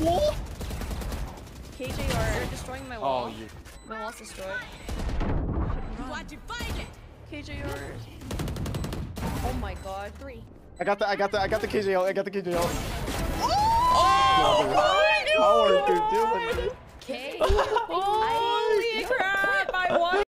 What? KJR, they're destroying my wall. Oh, yeah. My wall's destroyed. Watch it, find it. KJR. Oh my god. I got the KJL. I got the KJL. Oh! Oh my god! How are you doing? KJL.